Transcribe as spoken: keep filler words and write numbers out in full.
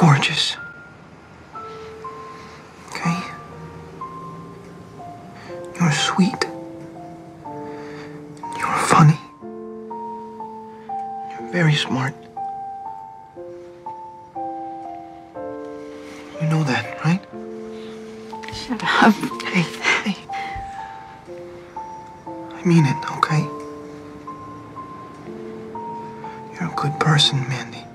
gorgeous. Okay? You're sweet. You're funny. You're very smart. You know that, right? Shut up. Hey, hey. I mean it, okay? You're a good person, Mandy.